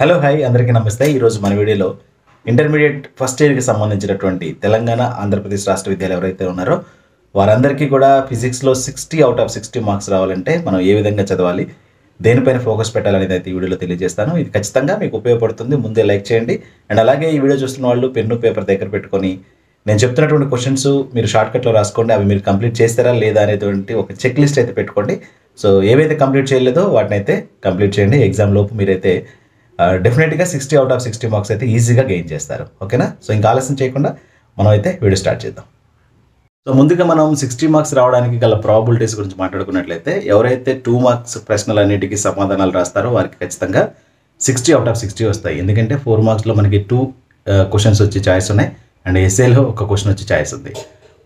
Hello hi, అందరికీ నమస్తే. ఈరోజు మన వీడియోలో ఇంటర్మీడియట్ ఫస్ట్ ఇయర్కి సంబంధించినటువంటి తెలంగాణ ఆంధ్రప్రదేశ్ రాష్ట్ర విద్యాలయాలు ఎవరైతే ఉన్నారో వారందరికీ కూడా ఫిజిక్స్లో 60 out of 60 మార్క్స్ రావాలంటే మనం ఏ విధంగా చదవాలి, దేనిపైన ఫోకస్ పెట్టాలనేది అయితే ఈ వీడియోలో తెలియజేస్తాను. ఇది ఖచ్చితంగా మీకు ఉపయోగపడుతుంది. ముందే లైక్ చేయండి. అండ్ అలాగే ఈ వీడియో చూస్తున్న వాళ్ళు పెన్ను పేపర్ దగ్గర పెట్టుకొని నేను చెప్తున్నటువంటి క్వశ్చన్స్ మీరు షార్ట్కట్లో రాసుకోండి. అవి మీరు కంప్లీట్ చేస్తారా లేదా అనేటువంటి ఒక చెక్ లిస్ట్ అయితే పెట్టుకోండి. సో ఏవైతే కంప్లీట్ చేయలేదో వాటినైతే కంప్లీట్ చేయండి. ఎగ్జామ్ లోపు మీరైతే డెఫినెట్గా 60 out of 60 మార్క్స్ అయితే ఈజీగా గెయిన్ చేస్తారు. ఓకేనా? సో ఇంకా ఆలస్యం చేయకుండా మనం అయితే వీడియో స్టార్ట్ చేద్దాం. సో ముందుగా మనం 60 మార్క్స్ రావడానికి గల ప్రాబిలిటీస్ గురించి మాట్లాడుకున్నట్లయితే ఎవరైతే 2 marks ప్రశ్నలు అన్నిటికీ సమాధానాలు రాస్తారో వారికి ఖచ్చితంగా 60 out of 60 వస్తాయి. ఎందుకంటే 4 marksలో మనకి 2 questions వచ్చి ఛాయిస్ ఉన్నాయి, అండ్ ఎస్ఏలో 1 question వచ్చి ఛాయిస్ ఉంది.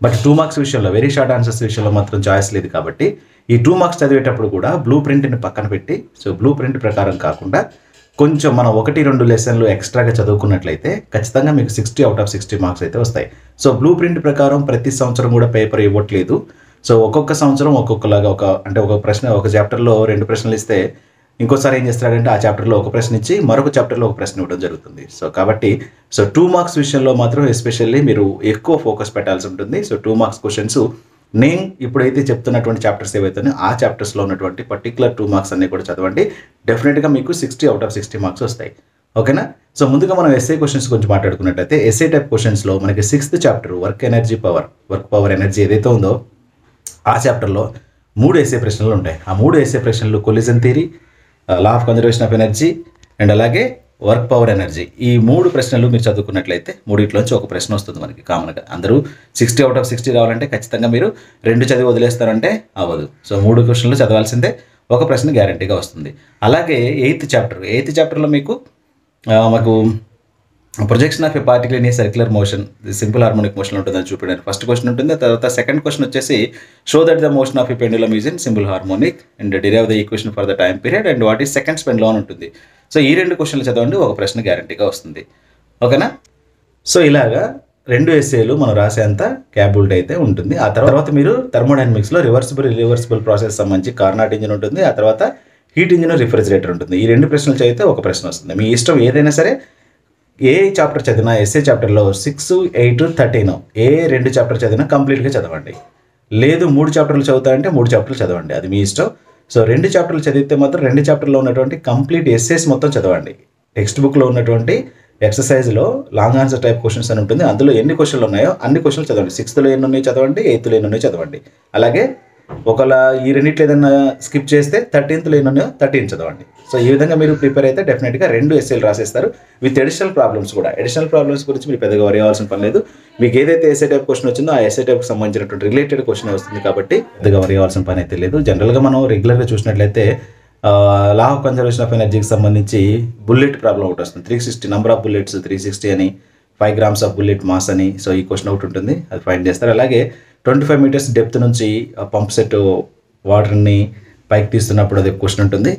బట్ 2 marks విషయంలో, వెరీ షార్ట్ ఆన్సర్స్ విషయంలో మాత్రం ఛాయిస్ లేదు. కాబట్టి ఈ 2 marks చదివేటప్పుడు కూడా బ్లూ ప్రింట్ని పక్కన పెట్టి, సో బ్లూ ప్రింట్ ప్రకారం కాకుండా కొంచెం మనం 1-2 లెసన్లు ఎక్స్ట్రాగా చదువుకున్నట్లయితే ఖచ్చితంగా మీకు 60 out of 60 మార్క్స్ అయితే వస్తాయి. సో బ్లూ ప్రింట్ ప్రకారం ప్రతి సంవత్సరం కూడా పేపర్ ఇవ్వట్లేదు. సో ఒక్కొక్క సంవత్సరం ఒక్కొక్కలాగా ఒక చాప్టర్లో 2 questions ఇస్తే ఇంకోసారి ఏం చేస్తారంటే ఆ చాప్టర్లో 1 question ఇచ్చి మరొక చాప్టర్లో 1 question ఇవ్వడం జరుగుతుంది. సో కాబట్టి 2 marks విషయంలో మాత్రం ఎస్పెషల్లీ మీరు ఎక్కువ ఫోకస్ పెట్టాల్సి ఉంటుంది. సో 2 marks questions నేను ఇప్పుడైతే చెప్తున్నటువంటి చాప్టర్స్ ఏవైతున్నాయో ఆ చాప్టర్స్లో ఉన్నటువంటి పర్టికులర్ 2 marks అన్నీ కూడా చదవండి. డెఫినెట్గా మీకు 60 out of 60 మార్క్స్ వస్తాయి. ఓకేనా? సో ముందుగా మనం ఎస్ఏ క్వశ్చన్స్ గురించి మాట్లాడుకున్నట్లయితే ఎస్ఏ టైప్ క్వశ్చన్స్లో మనకి 6th chapter work power energy ఏదైతే ఉందో ఆ చాప్టర్లో 3 ఎస్ఏ ప్రశ్నలు ఉంటాయి. ఆ 3 ఎస్ఏ ప్రశ్నలు collision theory, law of conservation of energy, and అలాగే వర్క్ పవర్ ఎనర్జీ. ఈ 3 ప్రశ్నలు మీరు చదువుకున్నట్లయితే 3 ఒక ప్రశ్న వస్తుంది మనకి కామన్గా. అందరూ 60 out of 60 రావాలంటే ఖచ్చితంగా మీరు 2 చదివి వదిలేస్తారంటే అవ్వదు. సో 3 questions చదవాల్సిందే, 1 question గ్యారంటీగా వస్తుంది. అలాగే 8th chapterలో మాకు projection of a particle in a circular motion, simple harmonic motion ఉంటుందని చూపించడానికి 1st question ఉంటుంది. తర్వాత 2nd question వచ్చేసి show that the motion of a pendulum is in simple harmonic and derive the equation for the time period and what is second స్పెండ్లో ఉంటుంది. So ఈ 2 questions చదవండి, 1 question గ్యారంటీగా వస్తుంది. ఓకేనా? సో ఇలాగా 2 essays మనం రాసేంత క్యాపబిలిటీ అయితే ఉంటుంది. ఆ తర్వాత మీరు థర్మోడైనమిక్స్లో రివర్సిబుల్ ప్రాసెస్ సంబంధించి కార్నాట్ ఇంజిన్ ఉంటుంది. ఆ తర్వాత హీట్ ఇంజిన్, రిఫ్రిజిరేటర్ ఉంటుంది. ఈ 2 questions చదివితే 1 question వస్తుంది. మీ ఇష్టం, ఏదైనా సరే ఏ చాప్టర్ చదివినా ఎస్ఏ చాప్టర్లో 6, 8, 13 ఏ 2 chapters చదివినా కంప్లీట్గా చదవండి. లేదు 3 chapters చదువుతారంటే 3 chapters చదవండి, అది మీ ఇష్టం. సో 2 chapters చదివితే మాత్రం 2 chapters ఉన్నటువంటి కంప్లీట్ ఎస్ఏస్ మొత్తం చదవండి. టెక్స్ట్ బుక్లో ఉన్నటువంటి ఎక్సర్సైజ్లో లాంగ్ ఆన్సర్ టైప్ క్వశ్చన్స్ అని ఉంటుంది. అందులో ఎన్ని క్వశ్చన్లు ఉన్నాయో అన్ని క్వశ్చన్లు చదవండి. 6thలో ఎన్ని ఉన్నాయో చదవండి, 8thలో ఎన్ని ఉన్నాయో చదవండి. అలాగే ఒకవేళ ఈ 2 ఏదైనా స్కిప్ చేస్తే 13thలో ఎన్ని ఉన్నాయో 13 చదవండి. సో ఈ విధంగా మీరు ప్రిపేర్ అయితే డెఫినెట్గా 2 essays రాసేస్తారు విత్ అడిషనల్ ప్రాబ్లమ్స్ గురించి మీరు పెద్దగా వరి అవ్వాల్సిన పని లేదు. మీకు ఏదైతే ఎస్ఏ టైప్ క్వశ్చన్ వచ్చిందో ఆ ఎస్ఏ టైప్కి సంబంధించినటువంటి రిలేటెడ్ క్వశ్చన్ వస్తుంది కాబట్టి పెద్దగా వరి అవ్వాల్సిన పని అయితే లేదు. జనరల్గా మనం రెగ్యులర్గా చూసినట్లయితే లా ఆఫ్ కన్జర్వేషన్ ఆఫ్ ఎనర్జీకి సంబంధించి బుల్లెట్ ప్రాబ్లం ఒకటి వస్తుంది. 360 నెంబర్ ఆఫ్ బుల్లెట్స్ 360 అని, 5 grams ఆఫ్ బుల్లెట్ మాస్ అని, సో ఈ క్వశ్చన్ ఒకటి ఉంటుంది, అది ఫైండ్ చేస్తారు. అలాగే 25 meters డెప్త్ నుంచి పంప్ సెట్ వాటర్ని పైకి తీస్తున్నప్పుడు అది క్వశ్చన్ ఉంటుంది.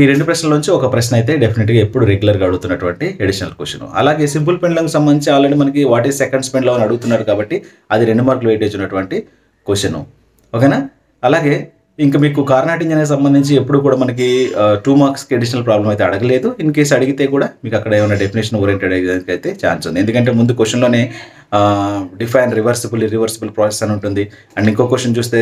ఈ 2 questions 1 question అయితే డెఫినెట్గా ఎప్పుడు రెగ్యులర్గా అడుగుతున్నటువంటి అడిషనల్ క్వశ్చన్. అలాగే సింపుల్ పెండులంకి సంబంధించి ఆల్రెడీ మనకి వాట్ ఈస్ సెకండ్ స్పెండ్లో అని అడుగుతున్నారు కాబట్టి అది 2 marks వెయిటేజ్ ఉన్నటువంటి క్వశ్చన్. ఓకేనా? అలాగే ఇంకా మీకు కార్నాట్ ఇంజన్కి సంబంధించి ఎప్పుడు కూడా మనకి 2 marksకి అడిషనల్ ప్రాబ్లం అయితే అడగలేదు. ఇన్ కేసు అడిగితే కూడా మీకు అక్కడ ఏమైనా డెఫినేషన్ ఓరియంటెడ్ అయ్యేదానికి అయితే ఛాన్స్ ఉంది. ఎందుకంటే ముందు క్వశ్చన్లోనే డిఫైన్ రివర్సిబుల్ ప్రాసెస్ అని ఉంటుంది. అండ్ ఇంకో క్వశ్చన్ చూస్తే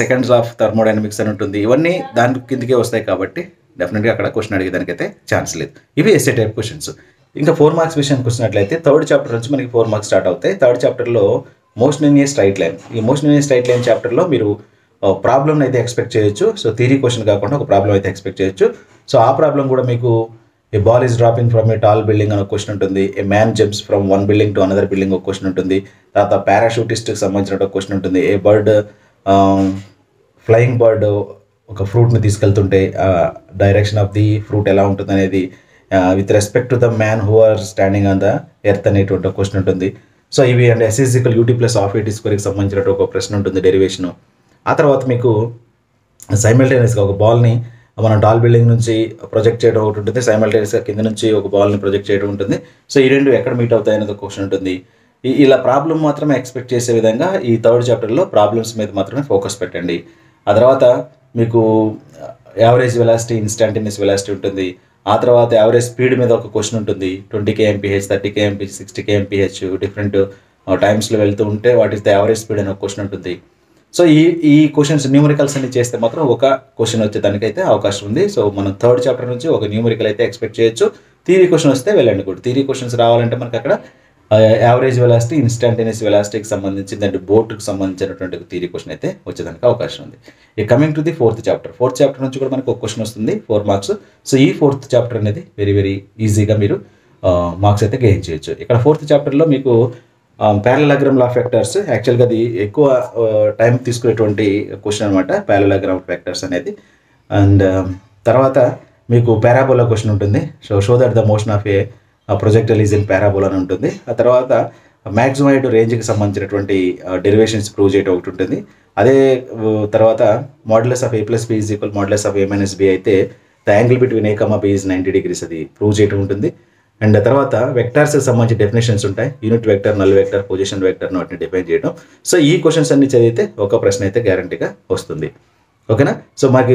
సెకండ్స్ ఆఫ్ థర్మోడైనమిక్స్ అని ఉంటుంది. ఇవన్నీ దాని కిందకే వస్తాయి కాబట్టి డెఫినెట్గా అక్కడ క్వశ్చన్ అడిగేదానికైతే ఛాన్స్ లేదు. ఇవి ఎస్ఏ టైప్ క్వశ్చన్స్. ఇంకా 4 marks విషయానికి వచ్చినట్లయితే 3rd chapter నుంచి మనకి 4 marks స్టార్ట్ అవుతాయి. 3rd chapterలో motion in a straight line, ఈ motion in a straight line చాప్టర్లో మీరు ప్రాబ్లమ్ అయితే ఎక్స్పెక్ట్ చేయొచ్చు. సో థియరీ క్వశ్చన్ కాకుండా ఒక ప్రాబ్లం అయితే ఎక్స్పెక్ట్ చేయొచ్చు. సో ఆ ప్రాబ్లం కూడా మీకు a ball is dropping from a tall building అనే క్వశ్చన్ ఉంటుంది. A man jumps from 1 building to another building ఒక క్వశ్చన్ ఉంటుంది. తర్వాత పారాషూటిస్ట్కి సంబంధించిన ఒక క్వశ్చన్ ఉంటుంది. ఏ బర్డ్, ఫ్లయింగ్ బర్డ్ ఒక ఫ్రూట్ని తీసుకెళ్తుంటే డైరెక్షన్ ఆఫ్ ది ఫ్రూట్ ఎలా ఉంటుంది అనేది, with respect to the man who are standing on the earth అనేటువంటి ఒక క్వశ్చన్ ఉంటుంది. సో ఇవి అండ్ SE=UT+half AT2కి సంబంధించిన ఒక ప్రశ్న ఉంటుంది, డెరివేషను. ఆ తర్వాత మీకు సైమల్టేనియస్గా ఒక బాల్ని మనం టాల్ బిల్డింగ్ నుంచి ప్రొజెక్ట్ చేయడం ఒకటి ఉంటుంది. సైమల్టేనియస్గా కింద నుంచి ఒక బాల్ని ప్రొజెక్ట్ చేయడం ఉంటుంది. సో ఈ 2 ఎక్కడ మీట్ అవుతాయి అనేది ఒక క్వశ్చన్ ఉంటుంది. ఇలా ప్రాబ్లం మాత్రమే ఎక్స్పెక్ట్ చేసే విధంగా ఈ 3rd chapterలో ప్రాబ్లమ్స్ మీద మాత్రమే ఫోకస్ పెట్టండి. ఆ తర్వాత మీకు యావరేజ్ వెలాసిటీ, ఇన్స్టాంటేనియస్ వెలాసిటీ ఉంటుంది. ఆ తర్వాత యావరేజ్ స్పీడ్ మీద ఒక క్వశ్చన్ ఉంటుంది 20 kmph 30 kmph 60 kmph డిఫరెంట్ టైమ్స్లో వెళ్తూ ఉంటే what is the average speed అనే ఒక క్వశ్చన్ ఉంటుంది. సో ఈ క్వశ్చన్స్ న్యూమరికల్స్ అన్ని చేస్తే మాత్రం ఒక క్వశ్చన్ వచ్చేదానికైతే అవకాశం ఉంది. సో మనం థర్డ్ చాప్టర్ నుంచి ఒక న్యూమరికల్ అయితే ఎక్స్పెక్ట్ చేయొచ్చు. థియరీ క్వశ్చన్ వస్తే వెళ్ళండి కూడా. థియరీ క్వశ్చన్స్ రావాలంటే మనకు అక్కడ యావరేజ్ వెలాసిటీ ఇన్స్టంటేనియస్ వెలాసిటీకి సంబంధించి దాంట్ బోట్కి సంబంధించినటువంటి థియరీ క్వశ్చన్ అయితే వచ్చేదానికి అవకాశం ఉంది. ఇక coming to the fourth chapter నుంచి కూడా మనకు ఒక క్వశ్చన్ వస్తుంది 4 మార్క్స్. సో ఈ ఫోర్త్ చాప్టర్ అనేది వెరీ వెరీ ఈజీగా మీరు మార్క్స్ అయితే గెయిన్ చేయొచ్చు. ఇక్కడ ఫోర్త్ చాప్టర్లో మీకు పారలెలోగ్రామ్ ఆఫ్ ఫ్యాక్టర్స్, యాక్చువల్గా అది ఎక్కువ టైం తీసుకునేటువంటి క్వశ్చన్ అనమాట పారలెలోగ్రామ్ ఆఫ్ ఫ్యాక్టర్స్ అనేది. అండ్ తర్వాత మీకు పారాబోలా క్వశ్చన్ ఉంటుంది. So show that the motion of a projectile is in parabola అని ఉంటుంది. ఆ తర్వాత మ్యాక్సిమైడ్ రేంజ్కి సంబంధించినటువంటి డెరివేషన్స్ ప్రూవ్ చేయడం ఒకటి ఉంటుంది. అదే తర్వాత modulus of A+B = modulus of A - B అయితే the angle between A, B is 90 degrees, అది ప్రూవ్ చేయడం ఉంటుంది. అండ్ తర్వాత వెక్టార్స్కి సంబంధించి డెఫినేషన్స్ ఉంటాయి. Unit vector, null vector, position వెక్టర్ను వాటిని డిఫైన్ చేయడం. సో ఈ క్వశ్చన్స్ అన్ని చదివితే ఒక ప్రశ్న అయితే గ్యారంటీగా వస్తుంది. ఓకేనా? సో మాకు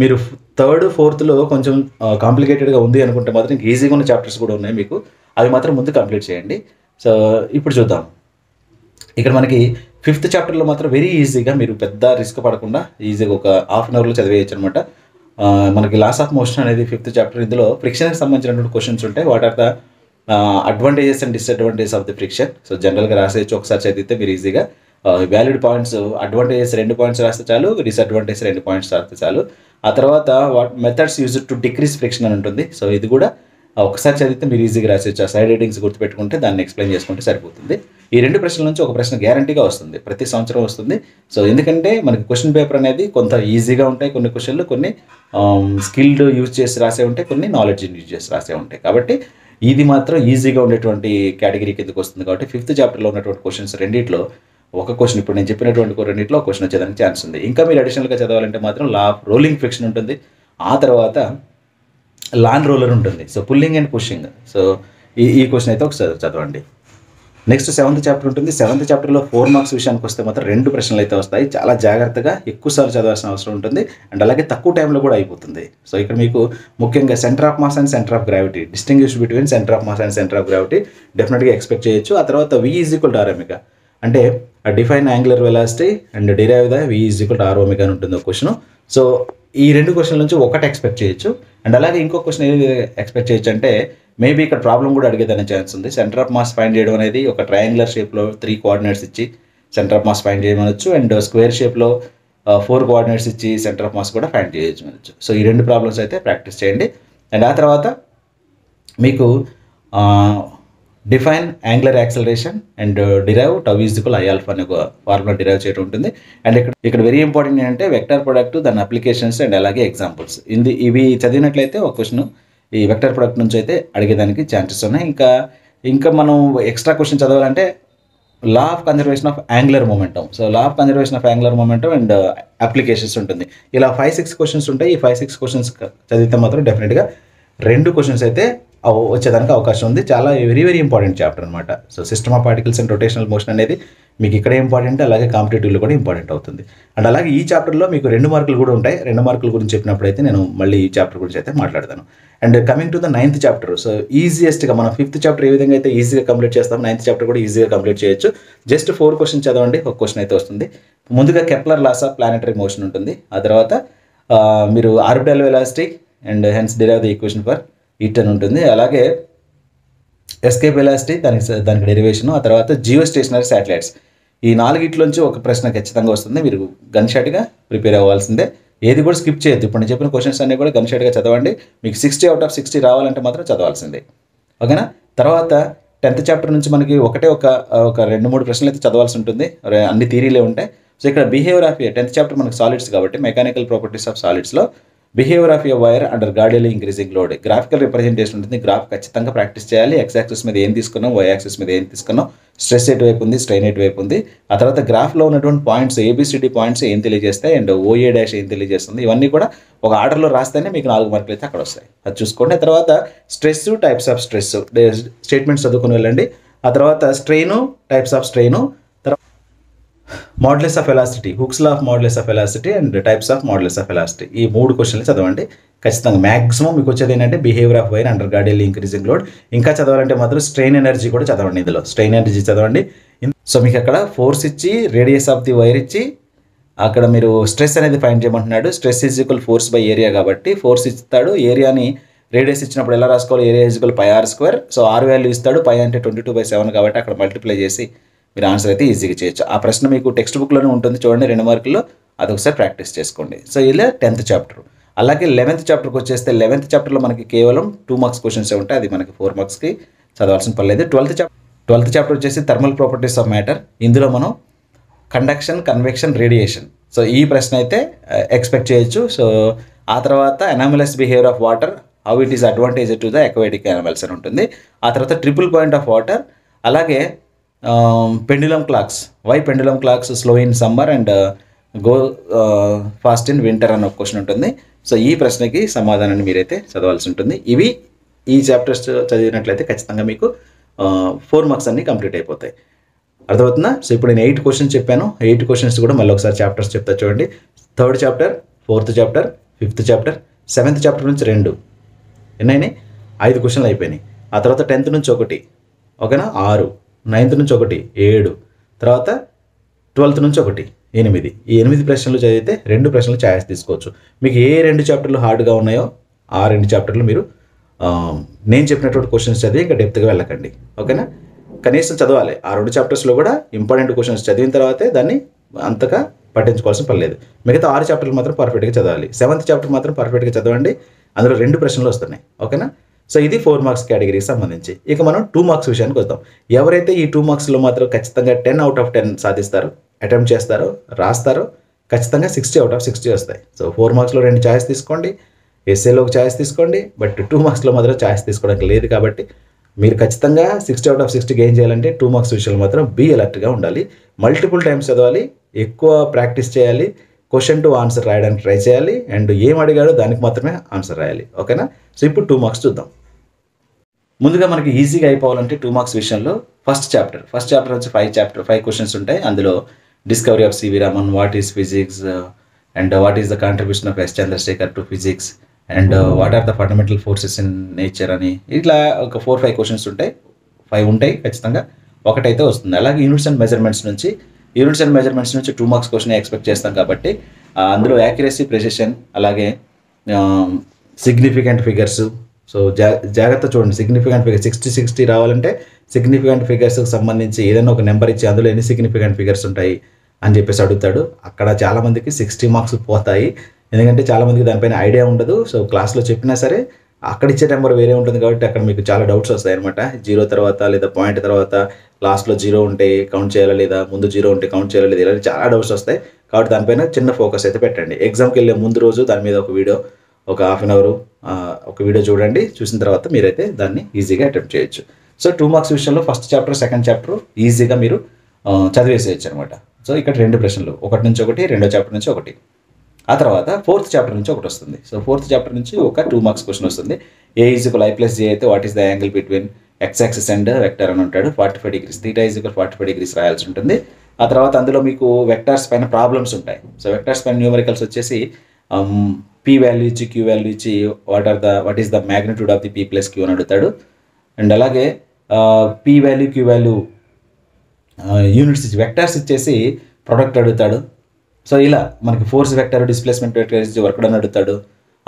మీరు థర్డ్ ఫోర్త్లో కొంచెం కాంప్లికేటెడ్గా ఉంది అనుకుంటే మాత్రం ఈజీగా ఉన్న చాప్టర్స్ కూడా ఉన్నాయి మీకు, అవి మాత్రం ముందు కంప్లీట్ చేయండి. సో ఇప్పుడు చూద్దాం. ఇక్కడ మనకి ఫిఫ్త్ చాప్టర్లో మాత్రం వెరీ ఈజీగా మీరు పెద్ద రిస్క్ పడకుండా ఈజీగా ఒక హాఫ్ అన్ అవర్లో చదివేయచ్చు అనమాట. మనకి లాస్ ఆఫ్ మోషన్ అనేది ఫిఫ్త్ చాప్టర్. ఇందులో ఫ్రిక్షన్కి సంబంధించినటువంటి క్వశ్చన్స్ ఉంటాయి. What are the advantages and disadvantages of the friction. So జనరల్గా రాసేయచ్చు, ఒకసారి చదివితే మీరు ఈజీగా వ్యాలిడ్ పాయింట్స్, అడ్వాంటేజెస్ 2 పాయింట్స్ రాస్తే చాలు, డిసడ్వాంటేజెస్ 2 పాయింట్స్ రాస్తే చాలు. ఆ తర్వాత what methods use to decrease friction అని ఉంటుంది. సో ఇది కూడా ఒకసారి చదివితే మీరు ఈజీగా రాసేయచ్చు. ఆ సైడ్ హెడ్డింగ్స్ గుర్తుపెట్టుకుంటే దాన్ని ఎక్స్ప్లెయిన్ చేసుకుంటే సరిపోతుంది. ఈ 2 ప్రశ్నల నుంచి ఒక ప్రశ్న గ్యారంటీగా వస్తుంది, ప్రతి సంవత్సరం వస్తుంది. సో ఎందుకంటే మనకి క్వశ్చన్ పేపర్ అనేది కొంత ఈజీగా ఉంటాయి, కొన్ని క్వశ్చన్లు కొన్ని స్కిల్డ్ యూజ్ చేసి రాసే ఉంటాయి, కొన్ని నాలెడ్జ్ని యూజ్ చేసి రాసే ఉంటాయి. కాబట్టి ఇది మాత్రం ఈజీగా ఉండేటువంటి కేటగిరీ కిందకు వస్తుంది. కాబట్టి ఫిఫ్త్ చాప్టర్లో ఉన్నటువంటి క్వశ్చన్స్ రెండింటిలో ఒక క్వశ్చన్, ఇప్పుడు నేను చెప్పినటువంటి రెండింటిలో క్వశ్చన్ వచ్చేదానికి ఛాన్స్ ఉంది. ఇంకా మీరు అడిషనల్గా చదవాలంటే మాత్రం లా ఆఫ్ రోలింగ్ ఫ్రిక్షన్ ఉంటుంది. ఆ తర్వాత లాన్ రోలర్ ఉంటుంది. So pulling and pushing. So ఈ క్వశ్చన్ అయితే ఒకసారి చదవండి. నెక్స్ట్ 7th చాప్టర్ ఉంటుంది. 7th చాప్టర్లో 4 మార్క్స్ విషయానికి వస్తే మాత్రం 2 ప్రశ్నలు అయితే వస్తాయి. చాలా జాగ్రత్తగా ఎక్కువసార్లు చదవాల్సిన అవసరం ఉంటుంది. అండ్ అలాగే తక్కువ టైంలో కూడా అయిపోతుంది. సో ఇక్కడ మీకు ముఖ్యంగా centre of mass and centre of gravity, distinguish between centre of mass and centre of gravity డెఫినెట్గా ఎక్స్పెక్ట్ చేయొచ్చు. ఆ తర్వాత V = r omega అంటే define angular velocity and derive the V = r omega అని ఉంటుంది ఒక క్వశ్చన్. సో ఈ 2 క్వశ్చన్ల నుంచి ఒకటి ఎక్స్పెక్ట్ చేయొచ్చు. అండ్ అలాగే ఇంకో క్వశ్చన్ ఏది ఎక్స్పెక్ట్ చేయొచ్చు అంటే మేబీ ఇక్కడ ప్రాబ్లం కూడా అడిగేదనే ఛాన్స్ ఉంది. సెంటర్ ఆఫ్ మాస్ ఫైండ్ చేయడం అనేది ఒక ట్రయాంగులర్ షేప్లో 3 కోఆర్డినేట్స్ ఇచ్చి సెంటర్ ఆఫ్ మాస్ ఫైండ్ చేయమనొచ్చు. అండ్ స్క్వేర్ షేప్లో 4 కోఆర్డినేట్స్ ఇచ్చి సెంటర్ ఆఫ్ మాస్ కూడా ఫైండ్ చేయొచ్చు. సో ఈ 2 ప్రాబ్లమ్స్ అయితే ప్రాక్టీస్ చేయండి. అండ్ ఆ తర్వాత మీకు define angular acceleration and derive τ = i α అనే ఒక ఫార్ములా డిరైవ్ చేయడం ఉంటుంది. అండ్ ఇక్కడ వెరీ ఇంపార్టెంట్ ఏంటంటే వెక్టర్ ప్రొడక్ట్, దాని అప్లికేషన్స్ అండ్ అలాగే ఎగ్జాంపుల్స్. ఇవి చదివినట్లయితే ఒక క్వశ్చన్ ఈ వెక్టర్ ప్రొడక్ట్ నుంచి అయితే అడిగేదానికి ఛాన్సెస్ ఉన్నాయి. ఇంకా మనం ఎక్స్ట్రా క్వశ్చన్ చదవాలంటే law of conservation of angular momentum. So law of conservation of angular momentum and applications ఉంటుంది. ఇలా 5-6 క్వశ్చన్స్ ఉంటాయి. ఈ 5-6 క్వశ్చన్స్ చదివితే మాత్రం డెఫినెట్గా 2 క్వశ్చన్స్ అయితే వచ్చేదానికి అవకాశం ఉంది. చాలా వెరీ వెరీ ఇంపార్టెంట్ చాప్టర్ అనమాట. So system of particles and rotational motion అనేది మీకు ఇక్కడ ఇంపార్టెంట్, అలాగే కాంపిటేటివ్లో కూడా ఇంపార్టెంట్ అవుతుంది. అండ్ అలాగే ఈ చాప్టర్లో మీకు 2 మార్కులు కూడా ఉంటాయి. 2 మార్కుల గురించి చెప్పినప్పుడు అయితే నేను మళ్ళీ ఈ చాప్టర్ గురించి అయితే మాట్లాడతాను. And coming to the 9th chapter. So ఈజియెస్ట్గా మనం 5th చాప్టర్ ఏ విధంగా అయితే ఈజీగా కంప్లీట్ చేస్తాం, 9th చాప్టర్ కూడా ఈజీగా కంప్లీట్ చేయొచ్చు. జస్ట్ 4 క్వశ్చన్స్ చదవండి, ఒక క్వశ్చన్ అయితే వస్తుంది. ముందుగా Kepler laws of planetary motion ఉంటుంది. ఆ తర్వాత మీరు orbital velocity and hence derive the equation for it అని ఉంటుంది. అలాగే ఎస్కేప్ వెలాసిటీ, దానికి డెరివేషను. ఆ తర్వాత జియో స్టేషనరీ శాటిలైట్స్. ఈ 4ిట్లోంచి ఒక ప్రశ్న ఖచ్చితంగా వస్తుంది. మీరు గన్షాట్గా ప్రిపేర్ అవ్వాల్సిందే, ఏది కూడా స్కిప్ చేయొద్దు. ఇప్పుడు నేను చెప్పిన క్వశ్చన్స్ అన్నీ కూడా గన్షాట్గా చదవండి. మీకు 60 out of 60 రావాలంటే మాత్రం చదవాల్సిందే. ఓకేనా? తర్వాత 10th చాప్టర్ నుంచి మనకి ఒకటే ఒక 2-3 ప్రశ్నలు అయితే చదవాల్సి ఉంటుంది. అన్ని థియరీలే ఉంటాయి. సో ఇక్కడ బిహేవియర్ ఆఫ్ 10th చాప్టర్ మనకు సాలిడ్స్ కాబట్టి మెకానికల్ ప్రాపర్టీస్ ఆఫ్ సాలిడ్స్లో behaviour of a wire under gradually increasing load, graphical representation ఉంటుంది. గ్రాఫ్ ఖచ్చితంగా ప్రాక్టీస్ చేయాలి. X-axis మీద ఏం తీసుకున్నాం, Y-axis మీద ఏం తీసుకున్నాం, స్ట్రెస్ ఎటువైపు ఉంది, స్ట్రెయిన్ ఎటువైపు ఉంది. ఆ తర్వాత గ్రాఫ్లో ఉన్నటువంటి పాయింట్స్, ABCD పాయింట్స్ ఏం తెలియజేస్తాయి అండ్ OA' ఏం తెలియజేస్తుంది, ఇవన్నీ కూడా ఒక ఆర్డర్లో రాస్తేనే మీకు 4 మార్కులు అయితే అక్కడ వస్తాయి. అది చూసుకోండి. ఆ తర్వాత stress, types of stress statements చదువుకుని వెళ్ళండి. ఆ తర్వాత strain, types of strain. modulus of elasticity, Hooke's law of modulus of elasticity and types of modulus of elasticity. ఈ మూడు క్వశ్చన్లు చదవండి ఖచ్చితంగా. మ్యాక్సిమం మీకు వచ్చేది ఏంటంటే behaviour of wire under gradually increasing load. ఇంకా చదవాలంటే మాత్రం స్ట్రెయిన్ ఎనర్జీ కూడా చదవండి, ఇందులో స్ట్రెయిన్ ఎనర్జీ చదవండి. సో మీకు అక్కడ ఫోర్స్ ఇచ్చి, రేడియస్ ఆఫ్ ది వైర్ ఇచ్చి, అక్కడ మీరు స్ట్రెస్ అనేది ఫైండ్ చేయమంటున్నాడు. Stress is equal force by area కాబట్టి ఫోర్స్ ఇస్తాడు. ఏరియాని రేడియస్ ఇచ్చినప్పుడు ఎలా రాసుకోవాలి, area is equal πr². So r value ఇస్తాడు, π అంటే 22/7 కాబట్టి అక్కడ మల్టిప్లై చేసి మీరు ఆన్సర్ అయితే ఈజీగా చేయొచ్చు. ఆ ప్రశ్న మీకు టెక్స్ట్ బుక్లోనే ఉంటుంది, చూడండి 2 మార్కుల్లో. అదొకసారి ప్రాక్టీస్ చేసుకోండి. సో ఇలా 10th చాప్టర్. అలాగే 11th చాప్టర్కి వచ్చేస్తే 11th చాప్టర్లో మనకి కేవలం 2 మార్క్స్ క్వశ్చన్స్ ఉంటాయి, అది మనకి 4 మార్క్స్కి చదవాల్సిన పని లేదు. 12th చాప్టర్ వచ్చేసి థర్మల్ ప్రాపర్టీస్ ఆఫ్ మ్యాటర్. ఇందులో మనం కండక్షన్, కన్వెక్షన్, రేడియేషన్, సో ఈ ప్రశ్న అయితే ఎక్స్పెక్ట్ చేయొచ్చు. సో ఆ తర్వాత anomalous behaviour of water, how it is advantage to the aquatic animals అని ఉంటుంది. ఆ తర్వాత ట్రిపుల్ పాయింట్ ఆఫ్ వాటర్, అలాగే pendulum clocks, why pendulum clocks slow in summer and go fast in winter అని ఒక క్వశ్చన్ ఉంటుంది. సో ఈ ప్రశ్నకి సమాధానాన్ని మీరైతే చదవాల్సి ఉంటుంది. ఇవి ఈ చాప్టర్స్ చదివినట్లయితే ఖచ్చితంగా మీకు 4 మార్క్స్ అన్నీ కంప్లీట్ అయిపోతాయి. అర్థమవుతుందా? సో ఇప్పుడు నేను 8 క్వశ్చన్స్ చెప్పాను. 8 క్వశ్చన్స్ కూడా మళ్ళీ ఒకసారి చాప్టర్స్ చెప్తా చూడండి. 3rd chapter, 4th chapter, 5th chapter, 7th chapter నుంచి 2 ఎన్నైనాయి, 5 క్వశ్చన్లు అయిపోయినాయి. ఆ తర్వాత 10th నుంచి 1, ఓకేనా, 6, 9th నుంచి 1, 7, తర్వాత 12th నుంచి 1, 8. ఈ 8 ప్రశ్నలు చదివితే 2 ప్రశ్నలు ఛాయిస్ తీసుకోవచ్చు. మీకు ఏ 2 చాప్టర్లు హార్డ్గా ఉన్నాయో ఆ 2 చాప్టర్లు మీరు నేను చెప్పినటువంటి క్వశ్చన్స్ చదివి ఇంకా డెప్త్గా వెళ్ళకండి, ఓకేనా. కనీసం చదవాలి. ఆ 2 చాప్టర్స్లో కూడా ఇంపార్టెంట్ క్వశ్చన్స్ చదివిన తర్వాతే దాన్ని అంతగా పట్టించుకోవాల్సిన పని లేదు. మిగతా 6 చాప్టర్లు మాత్రం పర్ఫెక్ట్గా చదవాలి. 7th చాప్టర్ మాత్రం పర్ఫెక్ట్గా చదవండి, అందులో 2 ప్రశ్నలు వస్తున్నాయి, ఓకేనా. సో ఇది 4 మార్క్స్ కేటగిరీకి సంబంధించి. ఇక మనం 2 మార్క్స్ విషయానికి వద్దాం. ఎవరైతే ఈ 2 మార్క్స్లో మాత్రం ఖచ్చితంగా 10/10 సాధిస్తారు, అటెంప్ట్ చేస్తారో, రాస్తారో, ఖచ్చితంగా 60/60 వస్తాయి. సో 4 మార్క్స్లో 2 చాయిస్ తీసుకోండి, ఎస్ఏలో 1 చాయిస్ తీసుకోండి. బట్ 2 మార్క్స్లో మాత్రం చాయిస్ తీసుకోవడానికి లేదు కాబట్టి మీరు ఖచ్చితంగా 60/60 గెయిన్ చేయాలంటే 2 మార్క్స్ విషయంలో మాత్రం బీ అలర్ట్గా ఉండాలి. మల్టిపుల్ టైమ్స్ చదవాలి, ఎక్కువ ప్రాక్టీస్ చేయాలి, క్వశ్చన్ టు ఆన్సర్ రాయడానికి ట్రై చేయాలి, అండ్ ఏం అడిగాడో దానికి మాత్రమే ఆన్సర్ రాయాలి, ఓకేనా. సో ఇప్పుడు 2 మార్క్స్ చూద్దాం. ముందుగా మనకి ఈజీగా అయిపోవాలంటే 2 మార్క్స్ విషయంలో ఫస్ట్ చాప్టర్ వచ్చి 5 క్వశ్చన్స్ ఉంటాయి. అందులో discovery of CV Raman, what is physics and what is the contribution of S Chandrasekhar to physics and what are the fundamental forces in nature అని, ఇట్లా ఒక 4-5 క్వశ్చన్స్ ఉంటాయి. 5 ఉంటాయి, ఖచ్చితంగా ఒకటైతే వస్తుంది. అలాగే యూనిట్స్ అండ్ మెజర్మెంట్స్ నుంచి 2 మార్క్స్ క్వశ్చన్ ఎక్స్పెక్ట్ చేస్తాం కాబట్టి అందులో యాక్యురసీ, ప్రెసిషన్, అలాగే సిగ్నిఫికెంట్ ఫిగర్స్. సో జాగ్రత్త చూడండి, సిగ్నిఫికెంట్ ఫిగర్స్ 60 రావాలంటే సిగ్నిఫికెంట్ ఫిగర్స్కి సంబంధించి ఏదైనా ఒక నెంబర్ ఇచ్చి అందులో ఎన్ని సిగ్నిఫికెంట్ ఫిగర్స్ ఉంటాయి అని చెప్పేసి అడుగుతాడు. అక్కడ చాలామందికి 60 మార్క్స్ పోతాయి, ఎందుకంటే చాలామందికి దానిపైన ఐడియా ఉండదు. సో క్లాస్లో చెప్పినా సరే అక్కడ ఇచ్చే నెంబర్ వేరే ఉంటుంది కాబట్టి అక్కడ మీకు చాలా డౌట్స్ వస్తాయి అనమాట. 0 తర్వాత లేదా పాయింట్ తర్వాత లాస్ట్లో 0 ఉంటే కౌంట్ చేయాలా లేదా, ముందు 0 ఉంటే కౌంట్ చేయాలా లేదా, ఇలా చాలా డౌట్స్ వస్తాయి. కాబట్టి దానిపైన చిన్న ఫోకస్ అయితే పెట్టండి. ఎగ్జామ్కి వెళ్ళే ముందు రోజు దాని మీద ఒక వీడియో, ఒక ½ గంట ఒక వీడియో చూడండి. చూసిన తర్వాత మీరైతే దాన్ని ఈజీగా అటెంప్ట్ చేయొచ్చు. సో 2 మార్క్స్ విషయంలో ఫస్ట్ చాప్టర్, 2nd చాప్టర్ ఈజీగా మీరు చదివేసేయచ్చు అనమాట. సో ఇక్కడ 2 ప్రశ్నలు, 1 నుంచి 1, 2వ చాప్టర్ నుంచి 1. ఆ తర్వాత 4th చాప్టర్ నుంచి 1 వస్తుంది. సో 4th చాప్టర్ నుంచి ఒక 2 మార్క్స్ క్వశ్చన్ వస్తుంది. A = I + J అయితే what is the angle between x-axis and vector అని ఉంటాడు. 45 degrees, θ = 45 degrees రాయాల్సి ఉంటుంది. ఆ తర్వాత అందులో మీకు వెక్టర్స్ పైన ప్రాబ్లమ్స్ ఉంటాయి. సో వెక్టర్స్ పైన న్యూమరికల్స్ వచ్చేసి p వాల్యూ ఇచ్చి, q వాల్యూ ఇచ్చి, what is the magnitude of the p + q అని అడుగుతాడు. అండ్ అలాగే p value, q value units ఇచ్చి, వెక్టర్స్ ఇచ్చేసి ప్రొడక్ట్ అడుగుతాడు. సో ఇలా మనకి ఫోర్స్ వెక్టర్, డిస్ప్లేస్మెంట్ వెక్టర్ ఇచ్చి వర్క్ డౌన్ అడుగుతాడు.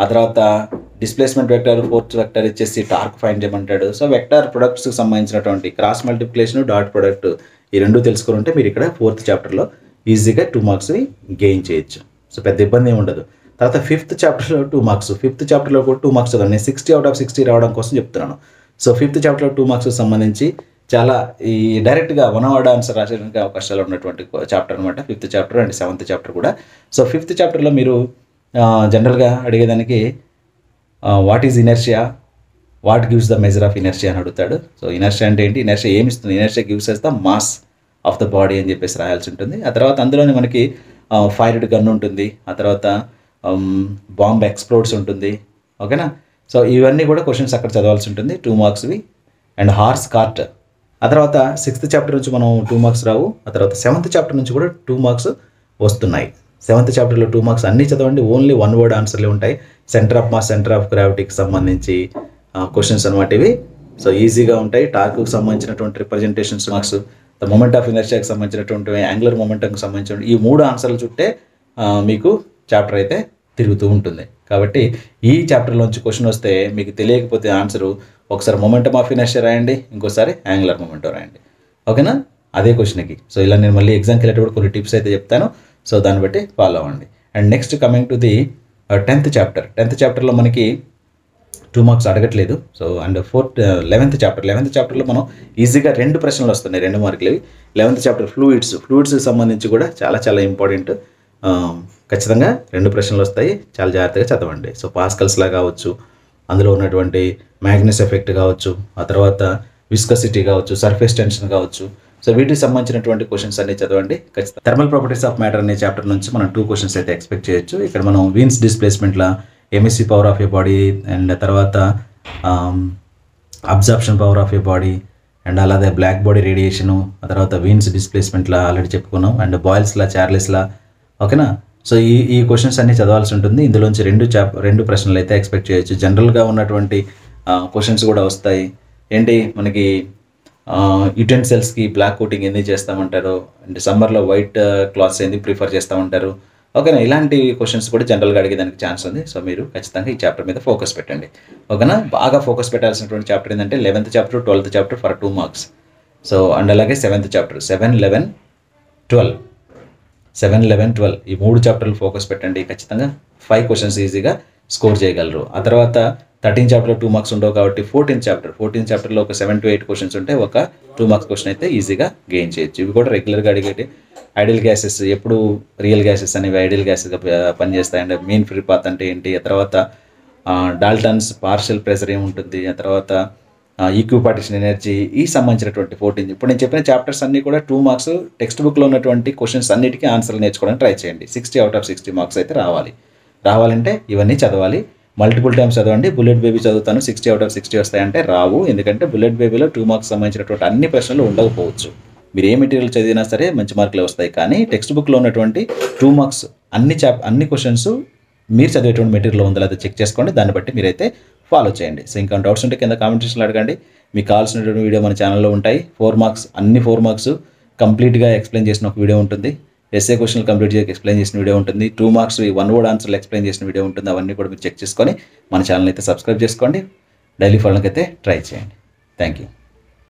ఆ తర్వాత డిస్ప్లేస్మెంట్ వెక్టర్, ఫోర్స్ వెక్టర్ ఇచ్చేసి టార్క్ ఫైండ్ చేయమంటాడు. సో వెక్టర్, ప్రొడక్ట్స్కి సంబంధించినటువంటి క్రాస్ మల్టిప్లికేషన్, డాట్ ప్రొడక్ట్, ఈ 2 తెలుసుకుంటే మీరు ఇక్కడ 4th చాప్టర్లో ఈజీగా 2 మార్క్స్ని గెయిన్ చేయొచ్చు. సో పెద్ద ఇబ్బంది ఏమి ఉండదు. తర్వాత 5th చాప్టర్లో 2 మార్క్స్, 5th చాప్టర్లో కూడా 2 మార్క్స్ చదవండి. నేను 60/60 రావడం కోసం చెప్తున్నాను. సో 5th చాప్టర్లో 2 మార్క్స్ సంబంధించి చాలా ఈ డైరెక్ట్గా 1 వర్డ్ ఆన్సర్ రాసేటువంటి అవకాశాలు ఉన్నటువంటి చాప్టర్ అనమాట 5th chapter and 7th chapter కూడా. సో 5th చాప్టర్లో మీరు జనరల్గా అడిగేదానికి what is inertia, what gives the measure of inertia అని అడుగుతాడు. సో ఇనర్షియా అంటే ఏంటి, ఇనర్షియా ఏమి ఇస్తుంది, inertia gives us the mass of the body అని చెప్పేసి రాయాల్సి ఉంటుంది. ఆ తర్వాత అందులోనే మనకి ఫైర్డ్ గన్ ఉంటుంది, ఆ తర్వాత బాంబ్ ఎక్స్ప్లోడ్స్ ఉంటుంది, ఓకేనా. సో ఇవన్నీ కూడా క్వశ్చన్స్ అక్కడ చదవాల్సి ఉంటుంది, 2 మార్క్స్వి. అండ్ హార్స్ కార్ట్, ఆ తర్వాత 6th చాప్టర్ నుంచి మనం 2 మార్క్స్ రావు. ఆ తర్వాత 7th చాప్టర్ నుంచి కూడా 2 మార్క్స్ వస్తున్నాయి. 7th చాప్టర్లో 2 మార్క్స్ అన్నీ చదవండి, ఓన్లీ 1 వర్డ్ ఆన్సర్లే ఉంటాయి. Centre of mass, centre of గ్రావిటీకి సంబంధించి క్వశ్చన్స్ అన్నమాట ఇవి. సో ఈజీగా ఉంటాయి. టార్క్కి సంబంధించినటువంటి రిప్రజెంటేషన్స్ మార్క్స్, మూమెంట్ ఆఫ్ ఇనర్షియాకి సంబంధించినటువంటి యాంగులర్ మూమెంట్కి సంబంధించిన ఈ 3 ఆన్సర్లు చుట్టే మీకు చాప్టర్ అయితే తిరుగుతూ ఉంటుంది. కాబట్టి ఈ చాప్టర్లోంచి క్వశ్చన్ వస్తే మీకు తెలియకపోతే ఆన్సరు ఒకసారి మొమెంటమ్ ఆఫ్ ఇనర్షియా రాయండి, ఇంకోసారి యాంగులర్ మొమెంటం రాయండి, ఓకేనా అదే క్వశ్చన్కి. సో ఇలా నేను మళ్ళీ ఎగ్జామ్కి వెళ్ళేటప్పుడు కొన్ని టిప్స్ అయితే చెప్తాను, సో దాన్ని బట్టి ఫాలో అవ్వండి. And next coming to the 10th chapter. 10th చాప్టర్లో మనకి 2 మార్క్స్ అడగట్లేదు. So and 11th chapter. 11th చాప్టర్లో మనం ఈజీగా 2 ప్రశ్నలు వస్తున్నాయి, 2 మార్కులు. 11th చాప్టర్ ఫ్లూయిడ్స్కి సంబంధించి కూడా చాలా ఇంపార్టెంట్. ఖచ్చితంగా 2 ప్రశ్నలు వస్తాయి, చాలా జాగ్రత్తగా చదవండి. సో పాస్కల్స్లా కావచ్చు, అందులో ఉన్నటువంటి మ్యాగ్నెస్ ఎఫెక్ట్ కావచ్చు, ఆ తర్వాత విస్కసిటీ కావచ్చు, సర్ఫేస్ టెన్షన్ కావచ్చు. సో వీటికి సంబంధించినటువంటి క్వశ్చన్స్ అన్ని చదవండి ఖచ్చితంగా. థర్మల్ ప్రాపర్టీస్ ఆఫ్ మ్యాటర్ అనే చాప్టర్ నుంచి మనం 2 క్వశ్చన్స్ అయితే ఎక్స్పెక్ట్ చేయొచ్చు. ఇక్కడ మనం Wien's displacement law, emissive power of a body, and తర్వాత absorption power of a body, and అలాగే బ్లాక్ బాడీ రేడియేషను, ఆ తర్వాత వీన్స్ డిస్ప్లేస్మెంట్లా ఆల్రెడీ చెప్పుకున్నాం, అండ్ బాయిల్స్లా, చార్లెస్లా, ఓకేనా. సో ఈ క్వశ్చన్స్ అన్నీ చదవాల్సి ఉంటుంది. ఇందులోంచి 2 ప్రశ్నలు అయితే ఎక్స్పెక్ట్ చేయొచ్చు. జనరల్గా ఉన్నటువంటి క్వశ్చన్స్ కూడా వస్తాయి. ఏంటి మనకి యుటెన్సిల్స్కి బ్లాక్ కోటింగ్ ఎందుకు చేస్తామంటారు, అండ్ సమ్మర్లో వైట్ క్లాత్స్ ఎందుకు ప్రిఫర్ చేస్తామంటారు, ఓకేనా. ఇలాంటి క్వశ్చన్స్ కూడా జనరల్గా అడిగేదానికి ఛాన్స్ ఉంది. సో మీరు ఖచ్చితంగా ఈ చాప్టర్ మీద ఫోకస్ పెట్టండి, ఓకేనా. బాగా ఫోకస్ పెట్టాల్సినటువంటి చాప్టర్ ఏంటంటే 11th chapter, 12th chapter for 2 marks. So and అలాగే 7th చాప్టర్, 7, 11, 12 ఈ 3 చాప్టర్లు ఫోకస్ పెట్టండి. ఖచ్చితంగా 5 క్వశ్చన్స్ ఈజీగా స్కోర్ చేయగలరు. ఆ తర్వాత 13th చాప్టర్లో 2 మార్క్స్ ఉండవు కాబట్టి 14th చాప్టర్. 14th చాప్టర్లో ఒక 7 to 8 క్వశ్చన్స్ ఉంటే ఒక 2 మార్క్స్ క్వశ్చన్ అయితే ఈజీగా గెయిన్ చేయొచ్చు. ఇవి కూడా రెగ్యులర్గా అడిగేటి ఐడియల్ గ్యాసెస్, ఎప్పుడు రియల్ గ్యాసెస్ అనేవి ఐడియల్ గ్యాసెస్గా పనిచేస్తాయి, అండ్ మీన్ ఫ్రీ పాత్ అంటే ఏంటి, ఆ తర్వాత డాల్టన్స్ పార్షియల్ ప్రెషర్ ఏముంటుంది, ఆ తర్వాత ఈక్విపార్టిషన్ ఎనర్జీ, ఈ సంబంధించినటువంటి 14. ఇప్పుడు నేను చెప్పిన చాప్టర్స్ అన్నీ కూడా 2 మార్క్స్ టెక్స్ట్ బుక్లో ఉన్నటువంటి క్వశ్చన్స్ అన్నిటికీ ఆన్సర్లు నేర్చుకోవడానికి ట్రై చేయండి. 60 out of 60 మార్క్స్ అయితే రావాలంటే ఇవన్నీ చదవాలి. మల్టిపుల్ టైమ్స్ చదవండి. బుల్లెట్ బేబీ చదువుతాను 60 out of 60 వస్తాయంటే రావు, ఎందుకంటే బుల్లెట్ బేబీలో 2 మార్క్స్ సంబంధించినటువంటి అన్ని ప్రశ్నలు ఉండకపోవచ్చు. మీరు ఏ మెటీరియల్ చదివినా సరే మంచి మార్కులు వస్తాయి, కానీ టెక్స్ట్ బుక్లో ఉన్నటువంటి 2 మార్క్స్ అన్ని క్వశ్చన్స్ మీరు చదివేటువంటి మెటీరియల్ ఉందో లేదో చెక్ చేసుకోండి. దాన్ని బట్టి మీరైతే ఫాలో చేయండి. సో ఇంకా డౌట్స్ ఉంటే కింద కామెంట్ సెక్షన్లో అడగండి. మీకు కావాల్సినటువంటి వీడియో మన ఛానల్లో ఉంటాయి. 4 మార్క్స్ అన్ని 4 మార్క్స్ కంప్లీట్గా ఎక్స్ప్లెయిన్ చేసిన ఒక వీడియో ఉంటుంది. ఎస్ఏ క్వశ్చన్లు కంప్లీట్గా ఎక్స్ప్లెయిన్ చేసిన వీడియో ఉంటుంది. 2 మార్క్స్ 1 వర్డ్ ఆన్సర్లు ఎక్స్ప్లెయిన్ చేసిన వీడియో ఉంటుంది. అవన్నీ కూడా మీరు చెక్ చేసుకొని మన ఛానల్ అయితే సబ్స్క్రైబ్ చేసుకోండి. డైలీ ఫాలోకి అయితే ట్రై చేయండి. Thank you.